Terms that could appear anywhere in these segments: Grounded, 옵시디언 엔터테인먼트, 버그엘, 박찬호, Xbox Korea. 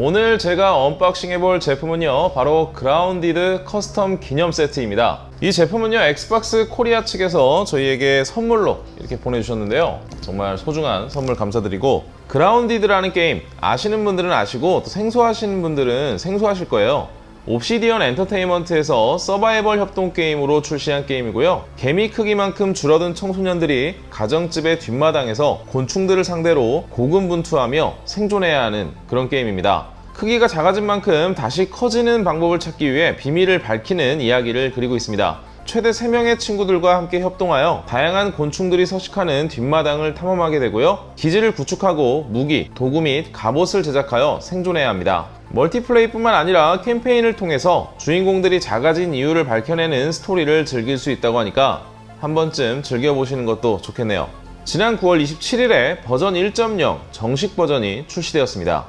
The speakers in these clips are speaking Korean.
오늘 제가 언박싱 해볼 제품은요, 바로 그라운디드 커스텀 기념 세트입니다. 이 제품은요, 엑스박스 코리아 측에서 저희에게 선물로 이렇게 보내주셨는데요, 정말 소중한 선물 감사드리고, 그라운디드라는 게임 아시는 분들은 아시고 또 생소하시는 분들은 생소하실 거예요. 옵시디언 엔터테인먼트에서 서바이벌 협동 게임으로 출시한 게임이고요, 개미 크기만큼 줄어든 청소년들이 가정집의 뒷마당에서 곤충들을 상대로 고군분투하며 생존해야 하는 그런 게임입니다. 크기가 작아진 만큼 다시 커지는 방법을 찾기 위해 비밀을 밝히는 이야기를 그리고 있습니다. 최대 3명의 친구들과 함께 협동하여 다양한 곤충들이 서식하는 뒷마당을 탐험하게 되고요, 기지를 구축하고 무기, 도구 및 갑옷을 제작하여 생존해야 합니다. 멀티플레이뿐만 아니라 캠페인을 통해서 주인공들이 작아진 이유를 밝혀내는 스토리를 즐길 수 있다고 하니까 한 번쯤 즐겨보시는 것도 좋겠네요. 지난 9월 27일에 버전 1.0 정식 버전이 출시되었습니다.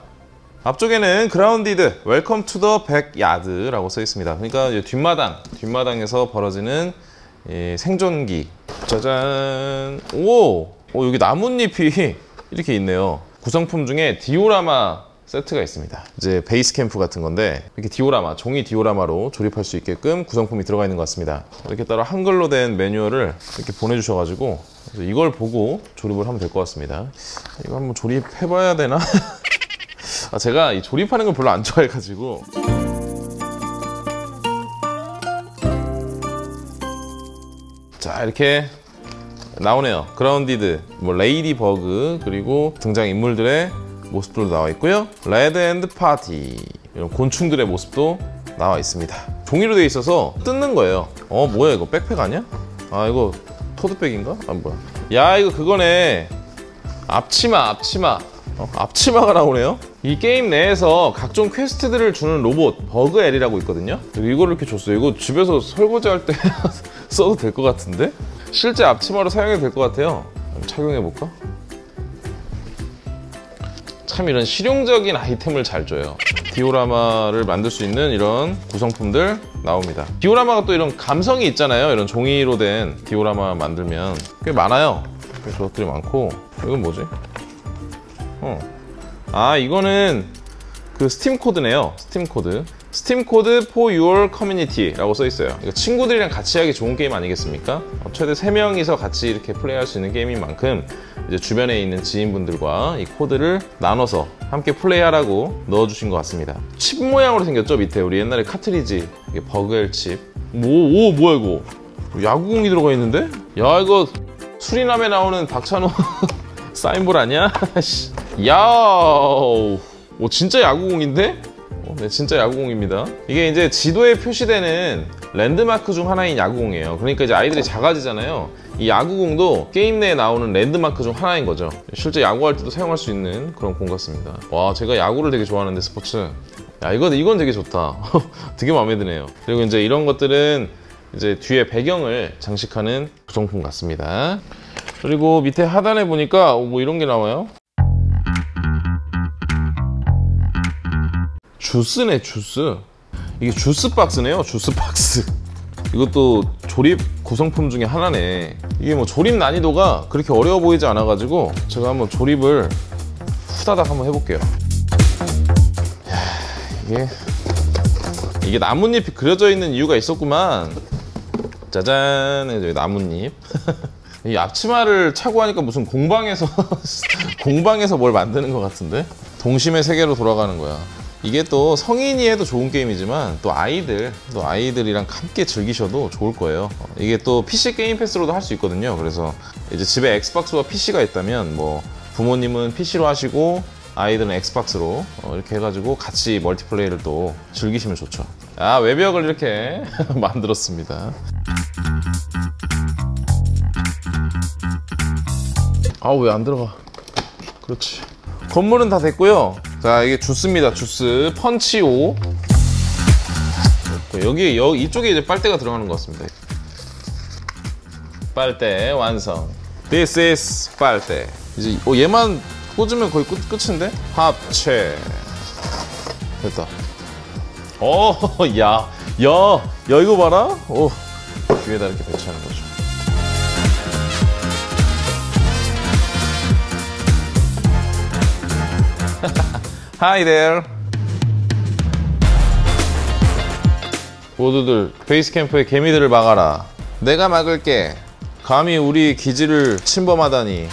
앞쪽에는 그라운디드 웰컴 투 더 백야드 라고 써 있습니다. 그러니까 뒷마당에서 벌어지는 이 생존기. 짜잔. 오, 여기 나뭇잎이 이렇게 있네요. 구성품 중에 디오라마 세트가 있습니다. 이제 베이스 캠프 같은 건데, 이렇게 디오라마, 종이 디오라마로 조립할 수 있게끔 구성품이 들어가 있는 것 같습니다. 이렇게 따로 한글로 된 매뉴얼을 이렇게 보내주셔가지고 이걸 보고 조립을 하면 될 것 같습니다. 이거 한번 조립해봐야 되나? 제가 이 조립하는 걸 별로 안 좋아해가지고. 자, 이렇게 나오네요. 그라운디드, 레이디버그, 그리고 등장인물들의 모습도 나와 있고요, 레드 앤드 파티, 이런 곤충들의 모습도 나와 있습니다. 종이로 되어 있어서 뜯는 거예요. 뭐야, 이거 백팩 아니야? 아, 이거 토드백인가? 아, 뭐야. 야, 이거 그거네. 앞치마. 앞치마가 나오네요. 이 게임 내에서 각종 퀘스트들을 주는 로봇 버그엘이라고 있거든요. 이거를 이렇게 줬어요. 이거 집에서 설거지할 때 써도 될 것 같은데? 실제 앞치마로 사용해도 될 것 같아요. 착용해볼까? 참 이런 실용적인 아이템을 잘 줘요. 디오라마를 만들 수 있는 이런 구성품들 나옵니다. 디오라마가 또 이런 감성이 있잖아요. 이런 종이로 된 디오라마 만들면 꽤 많아요. 저것들이 많고. 이건 뭐지? 아, 이거는 그 스팀 코드네요. 스팀 코드 for your community 라고 써있어요. 이거 친구들이랑 같이 하기 좋은 게임 아니겠습니까? 최대 3명이서 같이 이렇게 플레이할 수 있는 게임인 만큼 이제 주변에 있는 지인분들과 이 코드를 나눠서 함께 플레이하라고 넣어주신 것 같습니다. 칩 모양으로 생겼죠, 밑에. 우리 옛날에 카트리지, 이게 버그엘 칩. 오, 뭐야 이거. 야구공이 들어가 있는데? 야, 이거 수리남에 나오는 박찬호 사인볼 아니야? 야오, 진짜 야구공인데? 네, 진짜 야구공입니다. 이게 이제 지도에 표시되는 랜드마크 중 하나인 야구공이에요. 그러니까 이제 아이들이 작아지잖아요. 이 야구공도 게임 내에 나오는 랜드마크 중 하나인 거죠. 실제 야구할 때도 사용할 수 있는 그런 공 같습니다. 와, 제가 야구를 되게 좋아하는데, 스포츠. 야, 이건 되게 좋다. 되게 마음에 드네요. 그리고 이제 이런 것들은 이제 뒤에 배경을 장식하는 구성품 같습니다. 그리고 밑에 하단에 보니까 뭐 이런 게 나와요. 주스네, 주스. 이게 주스 박스네요. 주스 박스. 이것도 조립 구성품 중에 하나네. 이게 뭐 조립 난이도가 그렇게 어려워 보이지 않아 가지고 제가 한번 조립을 후다닥 한번 해볼게요. 이야, 이게 나뭇잎이 그려져 있는 이유가 있었구만. 짜잔. 여기 나뭇잎. 이 앞치마를 차고 하니까 무슨 공방에서 뭘 만드는 것 같은데? 동심의 세계로 돌아가는 거야. 이게 또 성인이 해도 좋은 게임이지만 또 아이들이랑 함께 즐기셔도 좋을 거예요. 이게 또 PC 게임 패스로도 할 수 있거든요. 그래서 이제 집에 엑스박스와 PC가 있다면 뭐 부모님은 PC로 하시고 아이들은 엑스박스로 이렇게 해가지고 같이 멀티플레이를 또 즐기시면 좋죠. 아, 외벽을 이렇게 만들었습니다. 아, 왜 안 들어가? 그렇지. 건물은 다 됐고요. 자, 이게 주스입니다. 주스 펀치오. 여기 이쪽에 이제 빨대가 들어가는 것 같습니다. 빨대 완성. This is 빨대. 이제 얘만 꽂으면 거의 끝인데? 합체. 됐다. 야, 이거 봐라. 뒤에다 이렇게 배치하는 거죠. Hi there. 모두들 베이스 캠프의 개미들을 막아라. 내가 막을게. 감히 우리 기지를 침범하다니.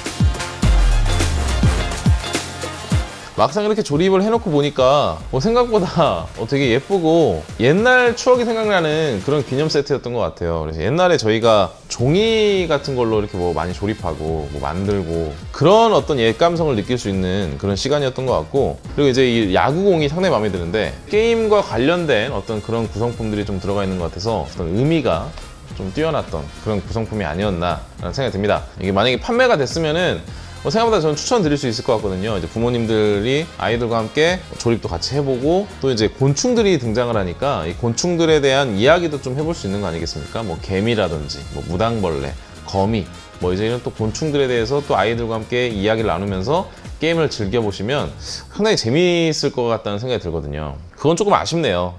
막상 이렇게 조립을 해놓고 보니까 생각보다 되게 예쁘고 옛날 추억이 생각나는 그런 기념 세트였던 것 같아요. 그래서 옛날에 저희가 종이 같은 걸로 이렇게 뭐 많이 조립하고 뭐 만들고 그런 어떤 옛 감성을 느낄 수 있는 그런 시간이었던 것 같고, 그리고 이제 이 야구공이 상당히 마음에 드는데 게임과 관련된 어떤 그런 구성품들이 좀 들어가 있는 것 같아서 어떤 의미가 좀 뛰어났던 그런 구성품이 아니었나 라는 생각이 듭니다. 이게 만약에 판매가 됐으면은 생각보다 저는 추천드릴 수 있을 것 같거든요. 이제 부모님들이 아이들과 함께 조립도 같이 해보고 또 이제 곤충들이 등장을 하니까 이 곤충들에 대한 이야기도 좀 해볼 수 있는 거 아니겠습니까? 뭐 개미라든지 뭐 무당벌레, 거미 뭐 이제 이런 또 곤충들에 대해서 또 아이들과 함께 이야기를 나누면서 게임을 즐겨보시면 상당히 재미있을 것 같다는 생각이 들거든요. 그건 조금 아쉽네요.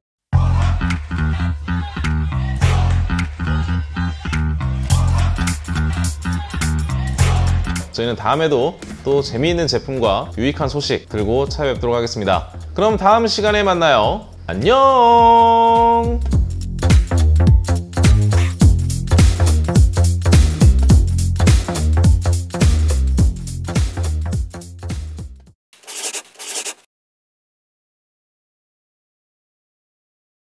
저희는 다음에도 또 재미있는 제품과 유익한 소식 들고 찾아뵙도록 하겠습니다. 그럼 다음 시간에 만나요. 안녕!